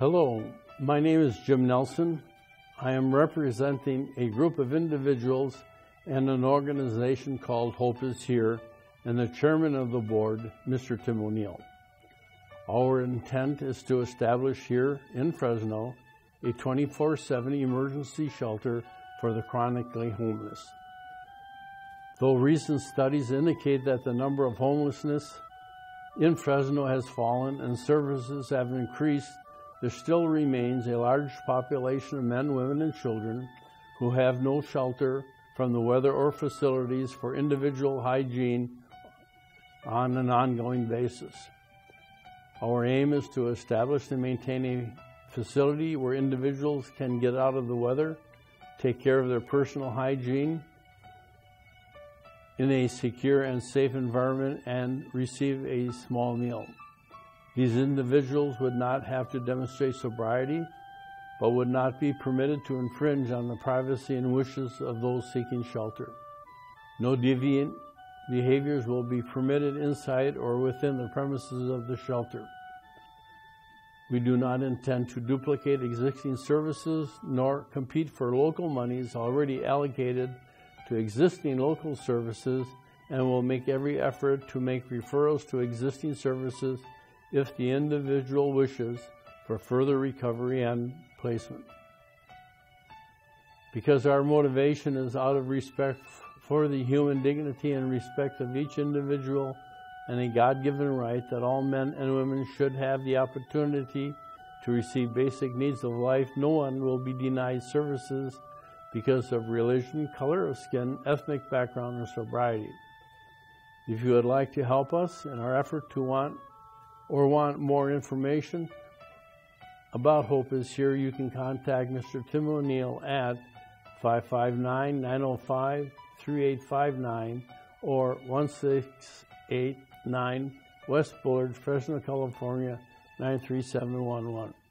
Hello, my name is Jim Nelson. I am representing a group of individuals and an organization called Hope Is Here, and the chairman of the board, Mr. Tim O'Neill. Our intent is to establish here in Fresno a 24/7 emergency shelter for the chronically homeless. Though recent studies indicate that the number of homelessness in Fresno has fallen and services have increased, there still remains a large population of men, women, and children who have no shelter from the weather or facilities for individual hygiene on an ongoing basis. Our aim is to establish and maintain a facility where individuals can get out of the weather, take care of their personal hygiene in a secure and safe environment, and receive a small meal. These individuals would not have to demonstrate sobriety, but would not be permitted to infringe on the privacy and wishes of those seeking shelter. No deviant behaviors will be permitted inside or within the premises of the shelter. We do not intend to duplicate existing services nor compete for local monies already allocated to existing local services, and will make every effort to make referrals to existing services if the individual wishes for further recovery and placement. Because our motivation is out of respect for the human dignity and respect of each individual, and a God-given right that all men and women should have the opportunity to receive basic needs of life, no one will be denied services because of religion, color of skin, ethnic background, or sobriety. If you would like to help us in our effort to want more information about Hope Is Here, you can contact Mr. Tim O'Neill at 559-905-3859 or 1689 West Bullard, Fresno, California, 93711.